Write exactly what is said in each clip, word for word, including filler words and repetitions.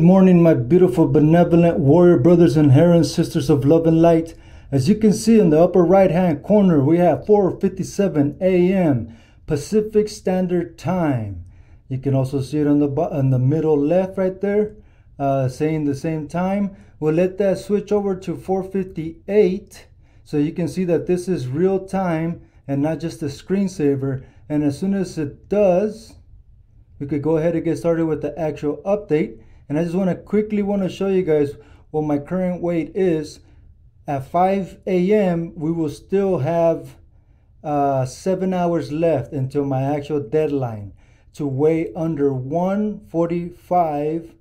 Good morning, my beautiful, benevolent warrior brothers and herons, sisters of love and light. As you can see in the upper right hand corner, we have four fifty-seven A M Pacific Standard Time. You can also see it on the on the middle left right there, uh, saying the same time. We'll let that switch over to four fifty-eight, so you can see that this is real time and not just a screensaver. And as soon as it does, we could go ahead and get started with the actual update. And I just want to quickly want to show you guys what my current weight is. At five A M we will still have uh, seven hours left until my actual deadline to weigh under one forty-five,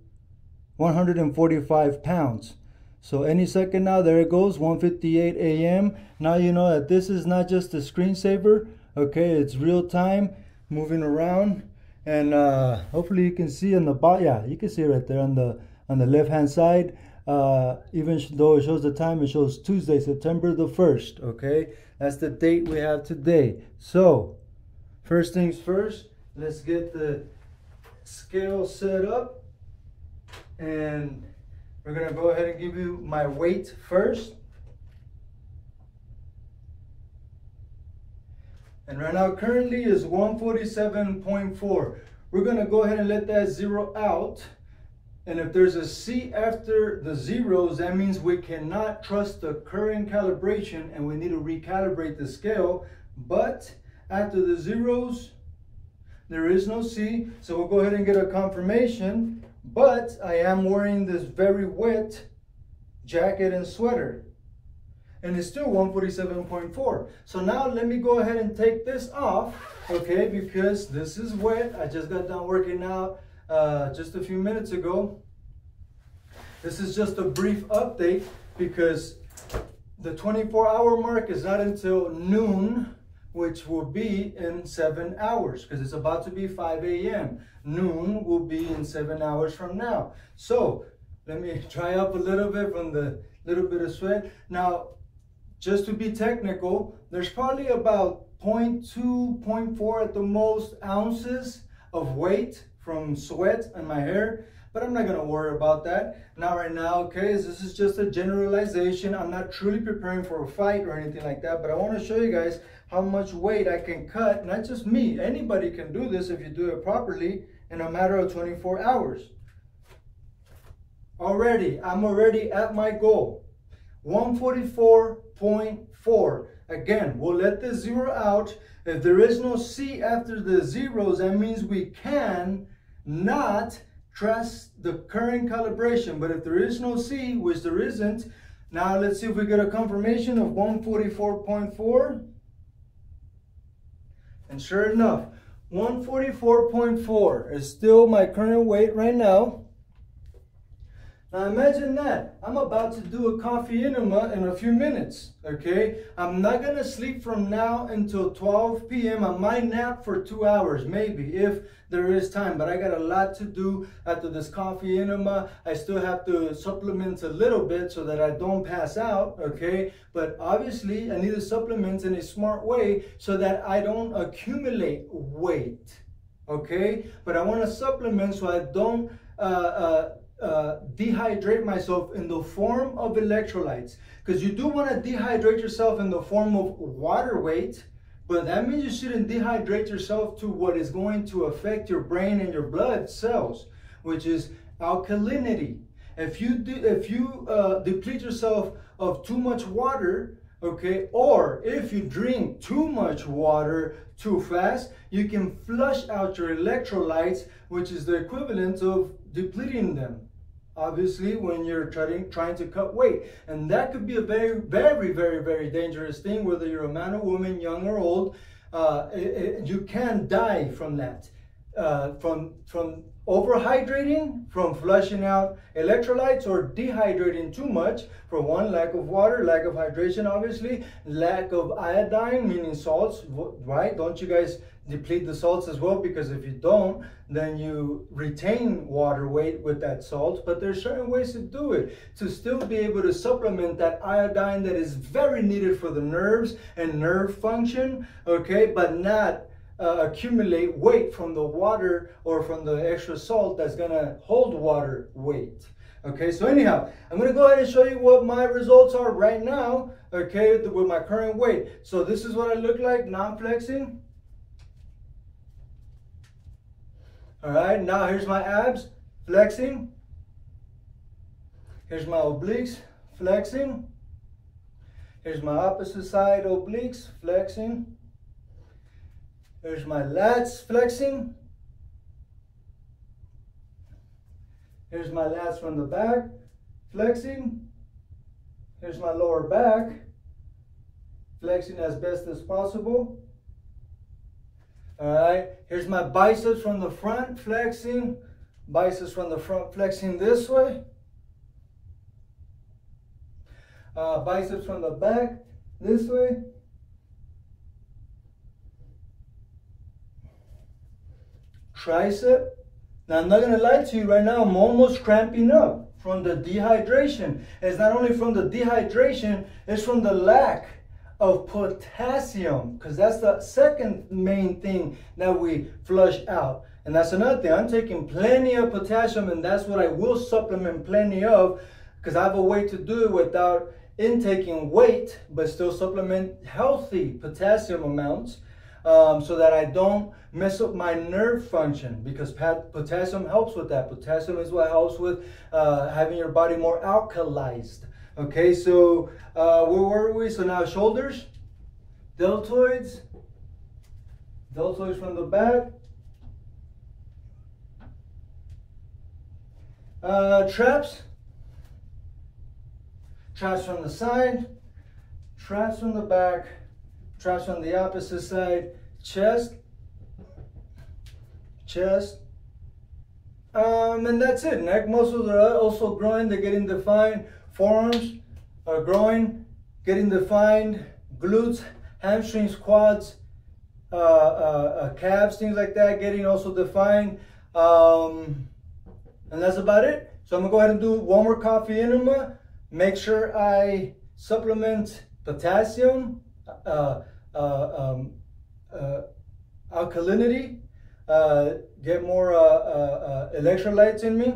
one forty-five pounds. So any second now, there it goes, one fifty-eight A M Now you know that this is not just a screensaver, okay? It's real time, moving around. And uh, hopefully you can see on the bottom, yeah, you can see right there on the on the left hand side. Uh, even though it shows the time, it shows Tuesday, September the first. Okay, that's the date we have today. So first things first, let's get the scale set up, and we're gonna go ahead and give you my weight first. And right now currently is one forty-seven point four. We're gonna go ahead and let that zero out. And if there's a C after the zeros, that means we cannot trust the current calibration and we need to recalibrate the scale. But after the zeros, there is no C. So we'll go ahead and get a confirmation. But I am wearing this very wet jacket and sweater, and it's still one forty-seven point four. So now let me go ahead and take this off, okay, because this is wet. I just got done working out uh, just a few minutes ago. This is just a brief update because the twenty-four hour mark is not until noon, which will be in seven hours because it's about to be five A M Noon will be in seven hours from now. So let me dry up a little bit from the little bit of sweat. Now, just to be technical, there's probably about zero point two, zero point four at the most ounces of weight from sweat and my hair, but I'm not gonna worry about that. Not right now, okay? This is just a generalization. I'm not truly preparing for a fight or anything like that, but I wanna show you guys how much weight I can cut. Not just me, anybody can do this if you do it properly in a matter of twenty-four hours. Already, I'm already at my goal, one forty-four point four. Again, we'll let the zero out. If there is no C after the zeros, that means we can not trust the current calibration. But if there is no C, which there isn't, now let's see if we get a confirmation of one forty-four point four. And sure enough, one forty-four point four is still my current weight right now. Now imagine that, I'm about to do a coffee enema in a few minutes, okay? I'm not gonna sleep from now until twelve P M I might nap for two hours, maybe, if there is time, but I got a lot to do after this coffee enema. I still have to supplement a little bit so that I don't pass out, okay? But obviously, I need to supplement in a smart way so that I don't accumulate weight, okay? But I wanna supplement so I don't, uh, uh, Uh, dehydrate myself in the form of electrolytes, because you do want to dehydrate yourself in the form of water weight, but that means you shouldn't dehydrate yourself to what is going to affect your brain and your blood cells, which is alkalinity. If you do, if you uh, deplete yourself of too much water, okay, or if you drink too much water too fast, you can flush out your electrolytes, which is the equivalent of depleting them, obviously, when you're trying trying to cut weight. And that could be a very, very, very, very dangerous thing, whether you're a man or woman, young or old. Uh, it, it, you can die from that, uh, from from overhydrating, from flushing out electrolytes, or dehydrating too much. For one, lack of water, lack of hydration, obviously, lack of iodine, meaning salts, right? Don't you guys deplete the salts as well? Because if you don't, then you retain water weight with that salt. But there's certain ways to do it to still be able to supplement that iodine that is very needed for the nerves and nerve function, okay, but not uh, accumulate weight from the water or from the extra salt that's gonna hold water weight. Okay, so anyhow, I'm gonna go ahead and show you what my results are right now, okay, with my current weight. So this is what I look like, non-flexing. All right, now here's my abs, flexing. Here's my obliques, flexing. Here's my opposite side obliques, flexing. Here's my lats, flexing. Here's my lats from the back, flexing. Here's my lower back, flexing as best as possible. All right, here's my biceps from the front, flexing. Biceps from the front, flexing this way. Uh, biceps from the back, this way. Tricep. Now, I'm not going to lie to you right now, I'm almost cramping up from the dehydration. It's not only from the dehydration, it's from the lack of potassium, because that's the second main thing that we flush out. And that's another thing, I'm taking plenty of potassium, and that's what I will supplement plenty of, because I have a way to do it without intaking weight, but still supplement healthy potassium amounts. Um, so that I don't mess up my nerve function, because potassium helps with that. Potassium is what helps with uh, having your body more alkalized. Okay, so uh, where were we? So now shoulders, deltoids, deltoids from the back, uh, traps, traps from the side, traps from the back, traps on the opposite side, chest, chest, um, and that's it. Neck muscles are also growing, they're getting defined. Forearms are growing, getting defined. Glutes, hamstrings, quads, uh, uh, uh, calves, things like that, getting also defined. Um, and that's about it. So I'm gonna go ahead and do one more coffee enema. Make sure I supplement potassium, Uh, uh, um, uh, alkalinity, uh, get more uh, uh, uh, electrolytes in me,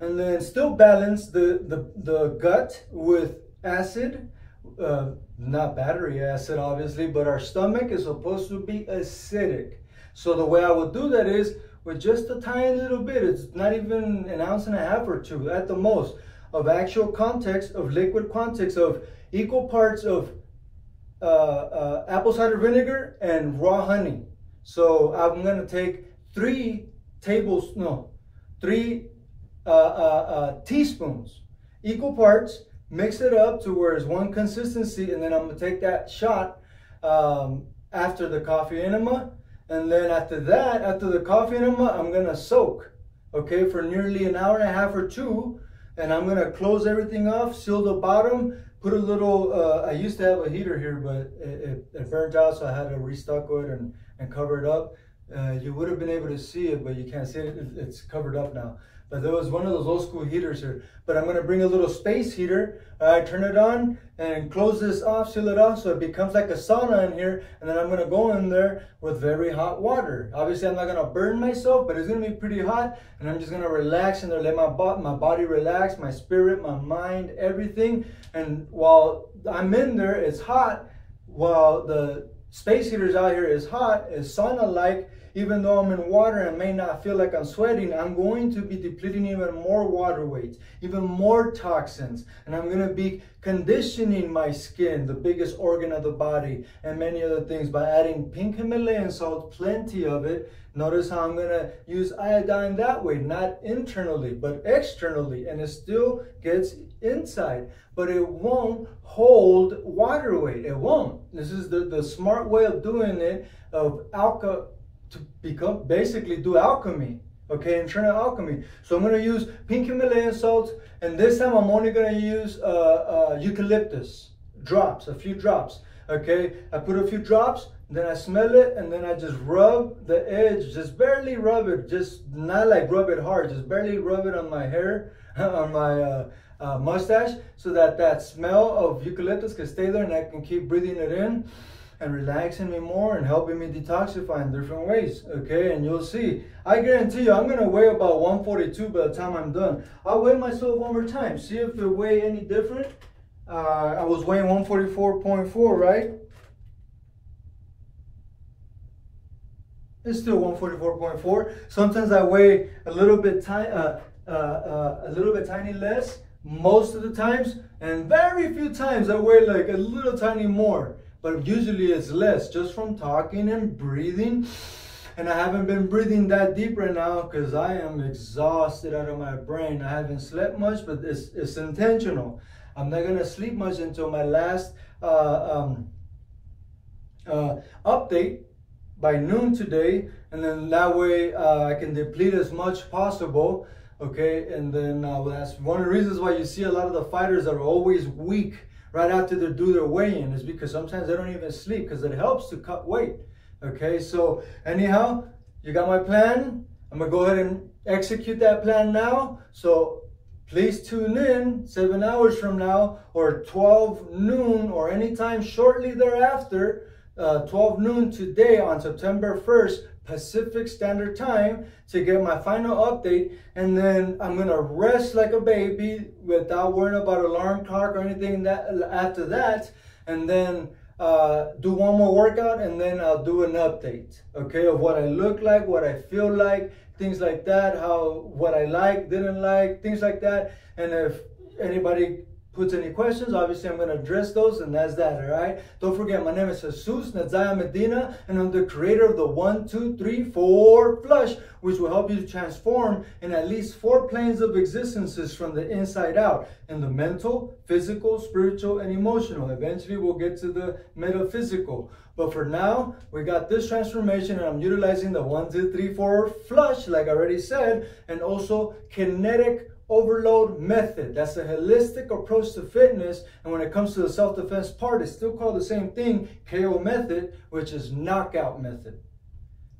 and then still balance the, the, the gut with acid, uh, not battery acid obviously, but our stomach is supposed to be acidic. So the way I would do that is with just a tiny little bit, it's not even an ounce and a half or two at the most, of actual context, of liquid context, of equal parts of uh, uh, apple cider vinegar and raw honey. So I'm gonna take three tables, no, three uh, uh, uh, teaspoons, equal parts, mix it up to where it's one consistency, and then I'm gonna take that shot um, after the coffee enema. And then after that, after the coffee enema, I'm gonna soak, okay, for nearly an hour and a half or two, and I'm gonna close everything off, seal the bottom, put a little, uh, I used to have a heater here, but it, it, it burned out, so I had to restock it and, and cover it up. Uh, you would have been able to see it, but you can't see it, it's covered up now. But there was one of those old school heaters here. But I'm gonna bring a little space heater, I uh, turn it on and close this off, seal it off, so it becomes like a sauna in here, and then I'm gonna go in there with very hot water. Obviously I'm not gonna burn myself, but it's gonna be pretty hot, and I'm just gonna relax in there, let my, bo my body relax, my spirit, my mind, everything. And while I'm in there, it's hot, while the space heaters out here is hot, it's sauna-like. Even though I'm in water and may not feel like I'm sweating, I'm going to be depleting even more water weight, even more toxins, and I'm gonna be conditioning my skin, the biggest organ of the body, and many other things by adding pink Himalayan salt, plenty of it. Notice how I'm gonna use iodine that way, not internally, but externally, and it still gets inside, but it won't hold water weight, it won't. This is the, the smart way of doing it, of alka, to become, basically do alchemy, okay, internal alchemy. So I'm going to use pink Himalayan salts, and this time I'm only going to use uh, uh, eucalyptus drops, a few drops, okay. I put a few drops, then I smell it, and then I just rub the edge, just barely rub it, just not like rub it hard, just barely rub it on my hair, on my uh, uh, mustache, so that that smell of eucalyptus can stay there and I can keep breathing it in. and relaxing me more and helping me detoxify in different ways, okay? And you'll see, I guarantee you, I'm gonna weigh about one forty-two by the time I'm done. I'll weigh myself one more time, see if it weigh any different. Uh, I was weighing one forty-four point four, right? It's still one forty-four point four. Sometimes I weigh a little bit, ti uh, uh, uh, a little bit tiny less most of the times, and very few times I weigh like a little tiny more, but usually it's less just from talking and breathing. And I haven't been breathing that deep right now because I am exhausted out of my brain. I haven't slept much, but it's, it's intentional. I'm not gonna sleep much until my last uh, um, uh, update by noon today, and then that way uh, I can deplete as much possible, okay? And then uh, that's one of the reasons why you see a lot of the fighters that are always weak right after they do their weigh-in, is because sometimes they don't even sleep because it helps to cut weight, okay? So anyhow, you got my plan. I'm gonna go ahead and execute that plan now. So please tune in seven hours from now, or twelve noon, or anytime shortly thereafter, Uh, twelve noon today on September first Pacific Standard Time, to get my final update. And then I'm gonna rest like a baby without worrying about alarm clock or anything that after that, and then uh, do one more workout, and then I'll do an update, okay, of what I look like, what I feel like, things like that, how what I like, didn't like, things like that. And if anybody puts any questions, obviously I'm going to address those, and that's that, all right? Don't forget, my name is Jesus Netzaya Medina, and I'm the creator of the One Two Three Four Flush, which will help you to transform in at least four planes of existences from the inside out, in the mental, physical, spiritual, and emotional. Eventually, we'll get to the metaphysical. But for now, we got this transformation, and I'm utilizing the One Two Three Four Flush, like I already said, and also kinetic overload method. That's a holistic approach to fitness, and when it comes to the self-defense part, it's still called the same thing, K O method, which is knockout method.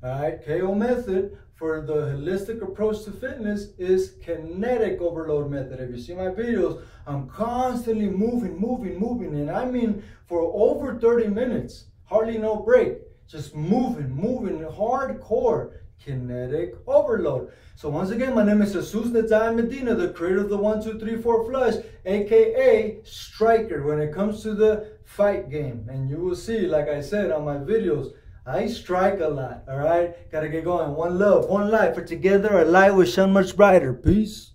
All right, K O method for the holistic approach to fitness is kinetic overload method. If you see my videos, I'm constantly moving, moving, moving, and I mean for over thirty minutes, hardly no break, just moving, moving, hardcore. Kinetic overload. So once again, my name is Jesus Netzaya Medina, the creator of the One Two Three Four Flush, aka Striker, when it comes to the fight game. And you will see, like I said on my videos, I strike a lot. All right, gotta get going. One love, one life, for together our light will shine much brighter. Peace.